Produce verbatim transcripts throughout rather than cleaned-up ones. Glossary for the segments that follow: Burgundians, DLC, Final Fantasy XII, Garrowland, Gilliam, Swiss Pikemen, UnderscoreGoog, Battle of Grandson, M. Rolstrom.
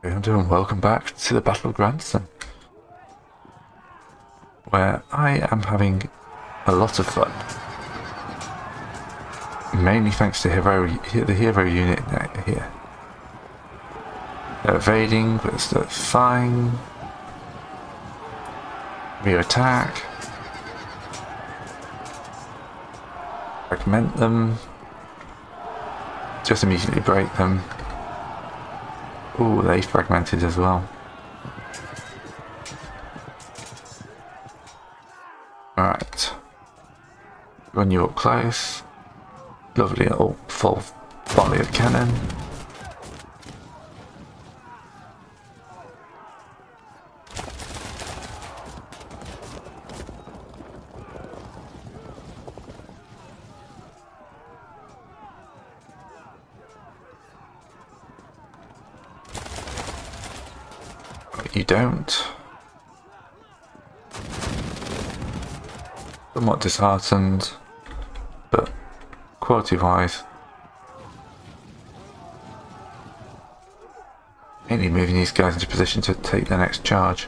And welcome back to the Battle of Grandson, where I am having a lot of fun. Mainly thanks to hero, the hero unit here. They're evading, but it's fine. We attack. Fragment them. Just immediately break them. Ooh, they fragmented as well. Alright. Run you up close. Lovely little full volley of cannon. You don't. Somewhat disheartened, but quality-wise, mainly moving these guys into position to take the next charge.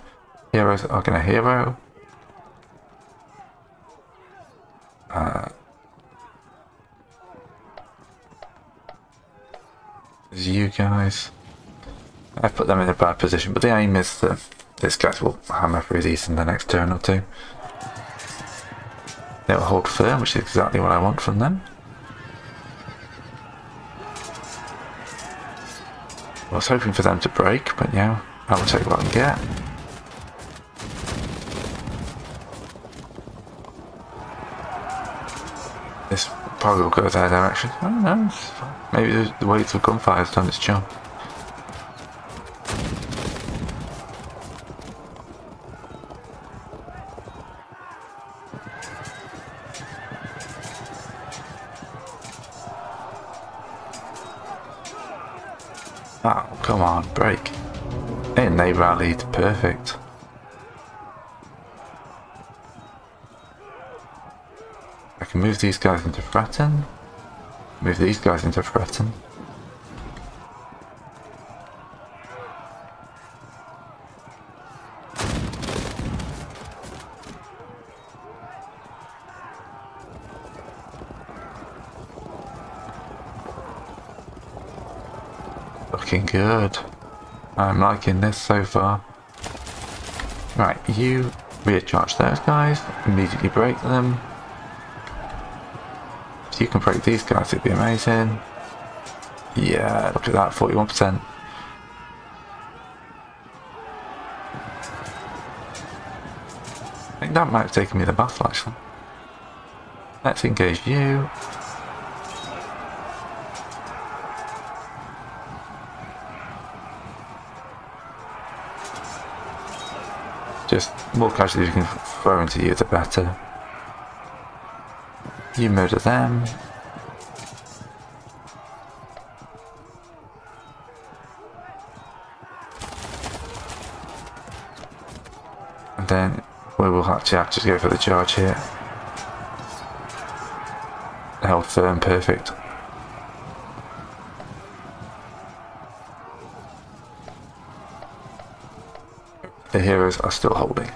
Heroes are going to hero. Uh, there's you guys. I've put them in a bad position, but the aim is that this guy will hammer through these in the next turn or two. They'll hold firm, which is exactly what I want from them. I was hoping for them to break, but yeah, I will take what I can get. This probably will go their direction. I don't know, maybe the, the weight of gunfire has done its job. Oh, come on, break. And they rallied, perfect. I can move these guys into threaten. Move these guys into threaten. Looking good. I'm liking this so far. Right, you recharge those guys, immediately break them. If you can break these guys, it'd be amazing. Yeah, look at that, forty-one percent. I think that might have taken me the battle, actually. Let's engage you. Just more casually you can throw into you, the better. You murder them. And then we will actually have to go for the charge here. Held firm, perfect. The heroes are still holding.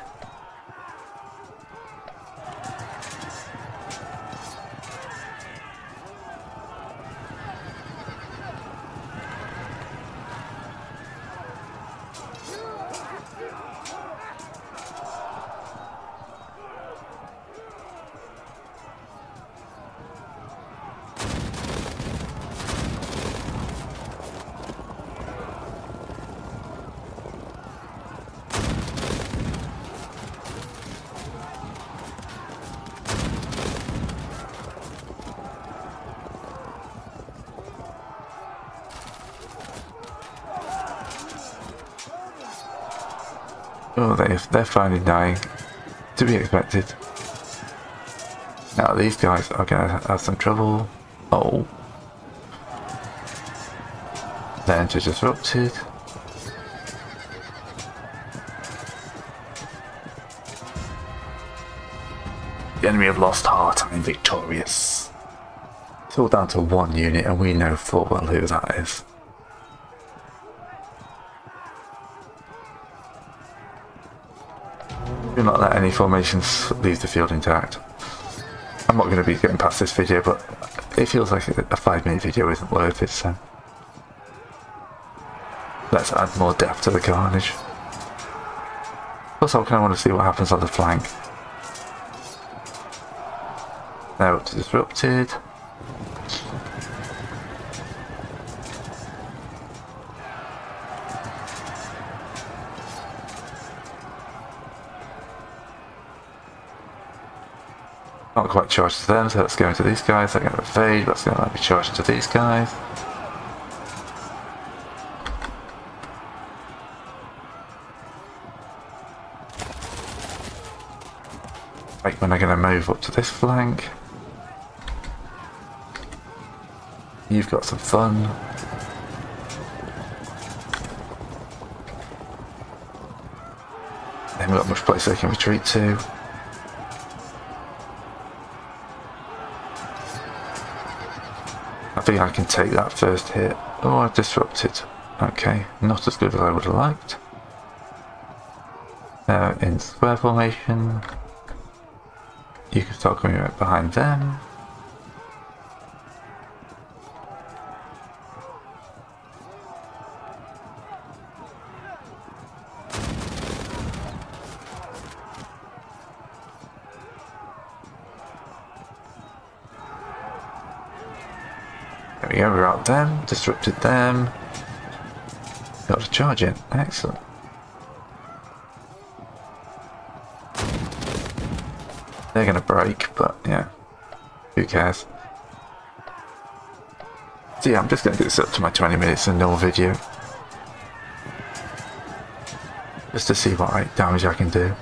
Oh, they, they're finally dying. To be expected. Now these guys are going to have some trouble. Oh. They're disrupted. The enemy have lost heart and victorious. It's all down to one unit, and we know full well who that is. Do not let any formations leave the field intact. I'm not going to be getting past this video, but it feels like a five minute video isn't worth it, so let's add more depth to the carnage. Also, I kind of want to see what happens on the flank. Now it's disrupted. Not quite charged to them, so let's go into these guys. They're going to evade, that's going to be charged to these guys. Pikemen are going to move up to this flank. You've got some fun. They haven't got much place they can retreat to. I think I can take that first hit. Oh, I disrupted. Okay, not as good as I would have liked. Now in square formation, you can start coming right behind them. There we go, we're out them, disrupted them. Got to charge in, excellent. They're going to break, but yeah, who cares? So yeah, I'm just going to do this up to my twenty minutes and no video. Just to see what right damage I can do.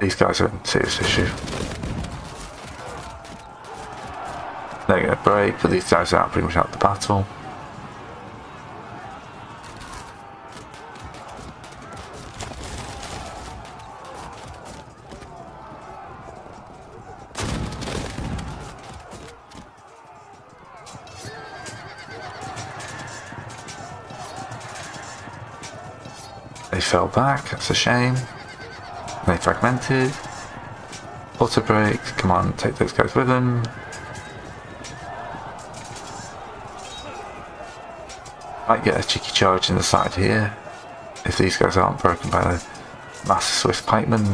These guys are in serious issue. They're going to break, but these guys are out pretty much out of the battle. They fell back, that's a shame. They fragmented. Auto break, come on, take those guys with them. Might get a cheeky charge in the side here if these guys aren't broken by the massive Swiss pikemen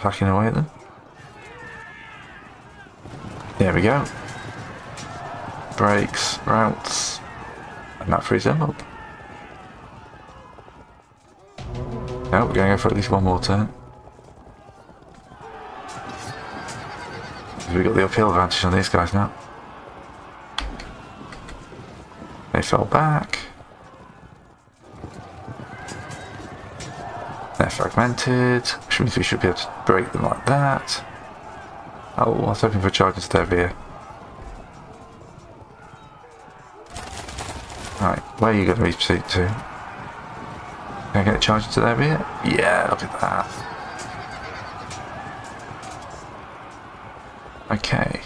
packing away at them. There we go. Breaks, routes, and that frees them up. Now we're going to go for at least one more turn. We've got the uphill advantage on these guys now. They fell back. They're fragmented, which means we should be able to break them like that. Oh, I was hoping for a charge instead of here. Right, where are you going to retreat to? Can I get a charge into their rear? Yeah, look at that. Okay.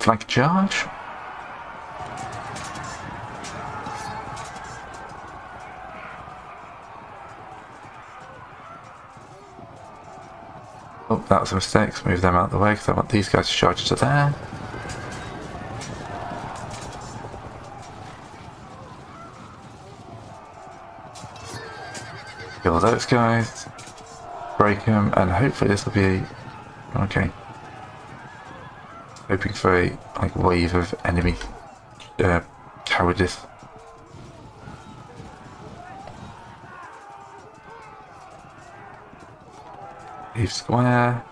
Flank charge. Oh, that was a mistake. Let's move them out of the way because I want these guys to charge to there. Kill those guys. Break them, and hopefully this will be okay. Hoping for a like wave of enemy uh, cowardice. Leave square.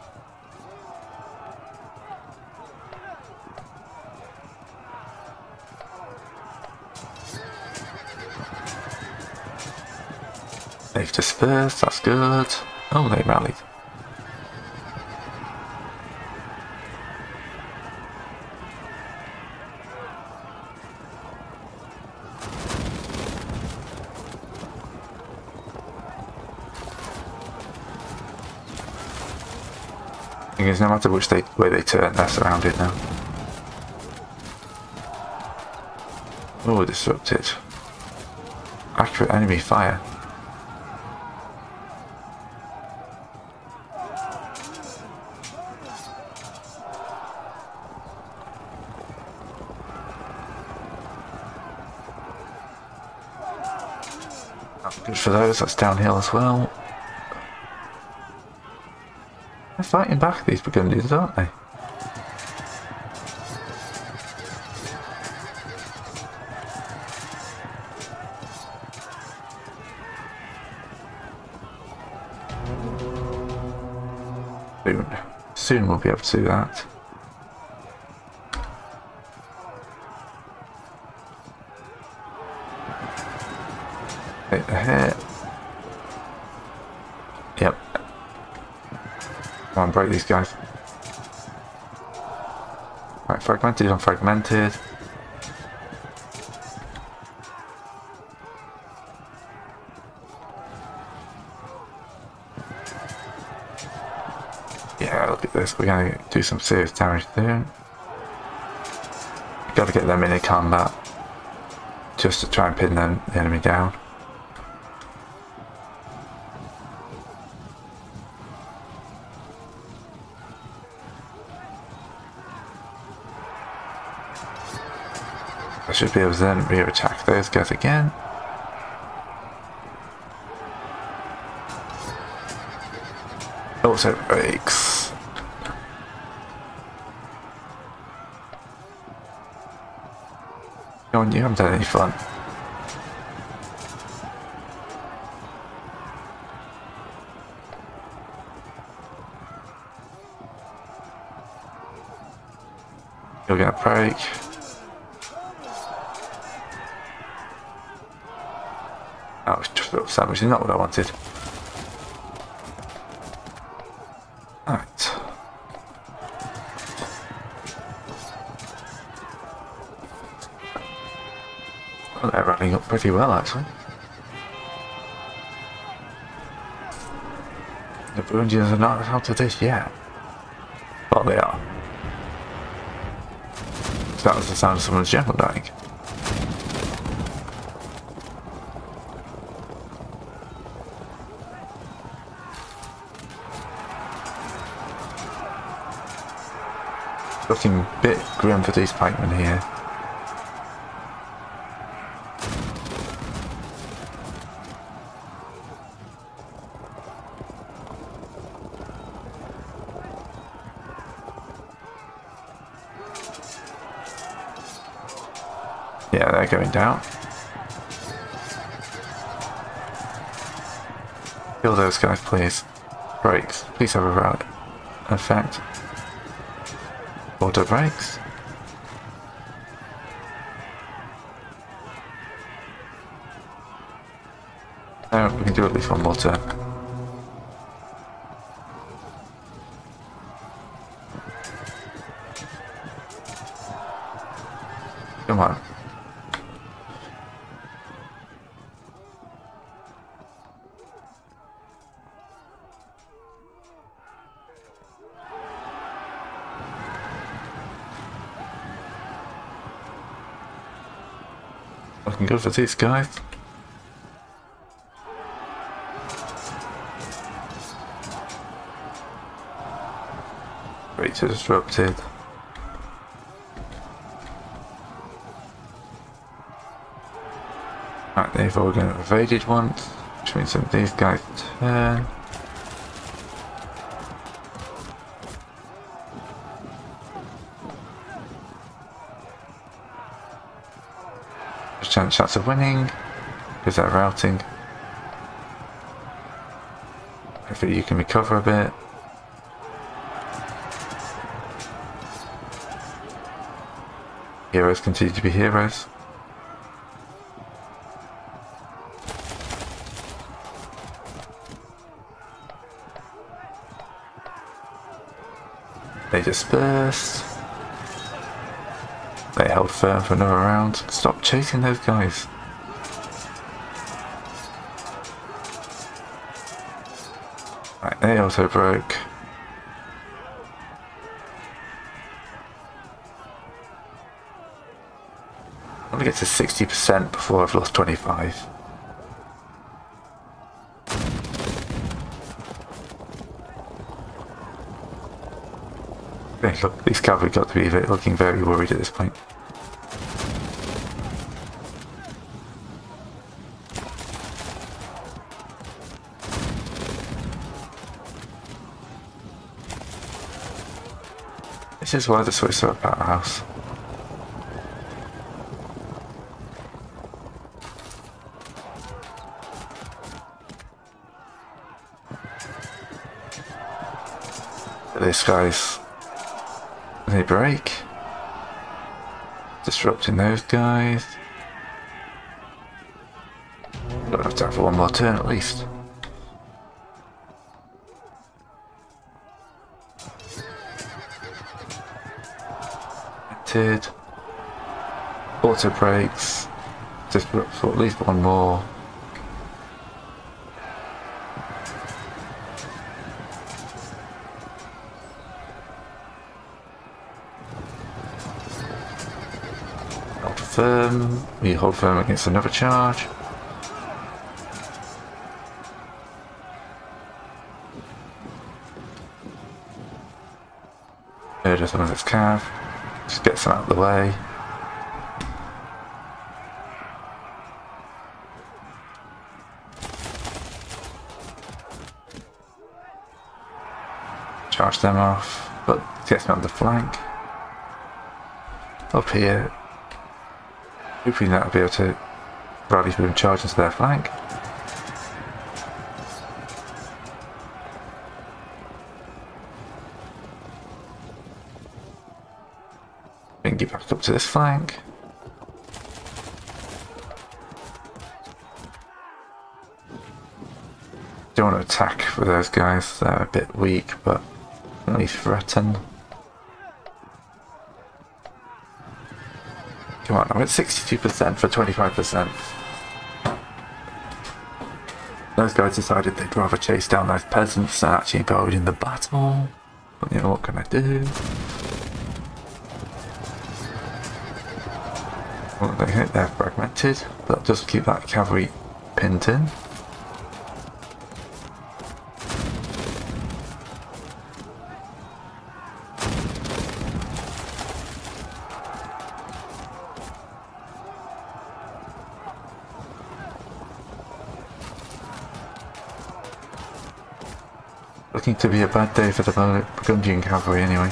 They've dispersed, that's good. Oh, they rallied. thing is, no matter which they, way they turn, they're surrounded now. Oh, disrupted. Accurate enemy fire. Good for those, that's downhill as well. They're fighting back, these Burgundians, aren't they? Soon. Soon we'll be able to do that. Take the hit. Yep. Come on, break these guys. Right, fragmented on fragmented. Yeah, look at this. We're going to do some serious damage there. Got to get them into combat just to try and pin them, the enemy down. I should be able to then re-attack those guys again. Also breaks. Go on, you haven't had any fun. You're gonna break. That was just a little sandwich, is not what I wanted. Alright. Well, they're running up pretty well, actually. The Burgundians are not out of this yet. But they are. So that was the sound of someone's general dying. Looking a bit grim for these pikemen here. Yeah, they're going down. Kill those guys, please. Brakes. Please have a rally effect. Auto brakes. Now we can do at least one more turn. Come on. Looking good for these guys. Rates are disrupted. Right, they've all been evaded once, which means that these guys turn. Chance of winning because they're routing. Hopefully, you can recover a bit. Heroes continue to be heroes. They dispersed. They held firm for another round. Stop chasing those guys. Right, they also broke. to get to sixty percent before I've lost twenty-five. Look, these cavalry got to be looking very worried at this point. This is why the Swiss are a powerhouse. This guy's... they break. Disrupting those guys. Don't have time for one more turn at least. Entered. Auto brakes. Disrupt for at least one more. Firm. We hold firm against another charge. Murder some of its calf. Just gets them out of the way. Charge them off, but gets them on the flank. Up here. Hopefully that'll be able to rally through and charge into their flank. Then get back up to this flank. Don't want to attack for those guys, they're a bit weak, but at least threaten. Come on, I'm at sixty-two percent for twenty-five percent. Those guys decided they'd rather chase down those peasants than actually involved in the battle. But you know, what can I do? Well, they hit, they're fragmented. That does keep that cavalry pinned in. Looking to be a bad day for the Burgundian cavalry anyway.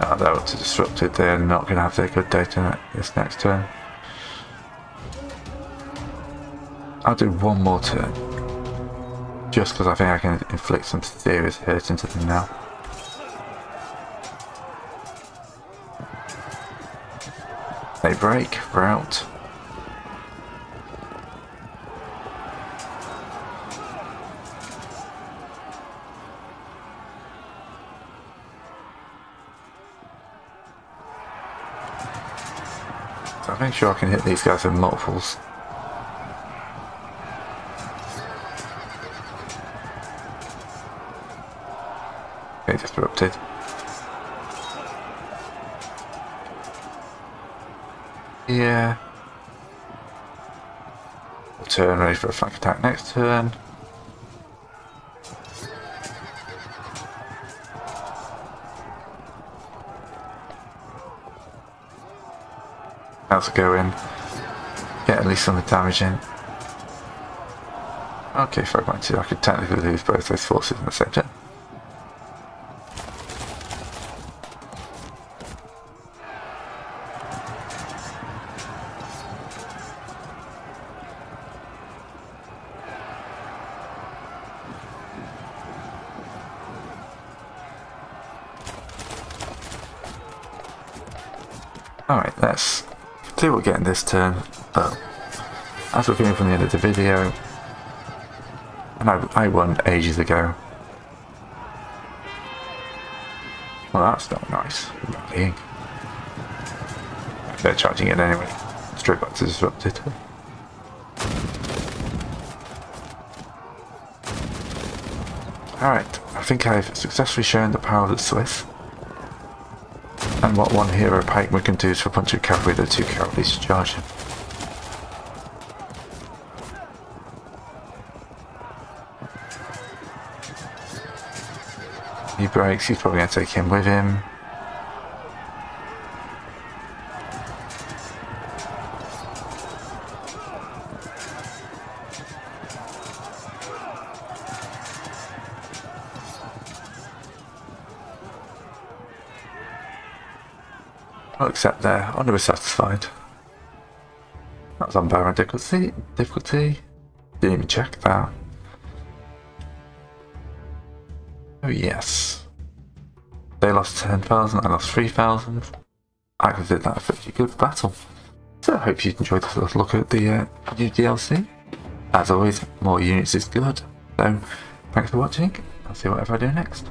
Ah, oh, that was disrupted. They're not going to have their good day tonight, this next turn. I'll do one more turn. Just because I think I can inflict some serious hurt into them now. They break, we're out. I'll make sure I can hit these guys in multiples. They disrupted. Yeah. We'll turn ready for a flank attack next turn. To go in, get at least some of the damage in. Okay, fragmented. I could technically lose both those forces in the same turn. All right, let's see what we get in this turn, but as we're coming from the end of the video, and I, I won ages ago. Well, that's not nice. Rallying. They're charging it anyway. Straight back to disrupted. Alright, I think I've successfully shown the power of the Swiss. And what one hero pikeman can do is for a bunch of cavalry or two cavalry to charge him. He breaks, he's probably going to take him with him. I'll accept there. Honor was satisfied. That was on Baron difficulty. Difficulty. Didn't even check that. Oh yes. They lost ten thousand, I lost three thousand. I could have did that a pretty good battle. So I hope you enjoyed this little look at the uh, new D L C. As always, more units is good. So thanks for watching. I'll see whatever I do next.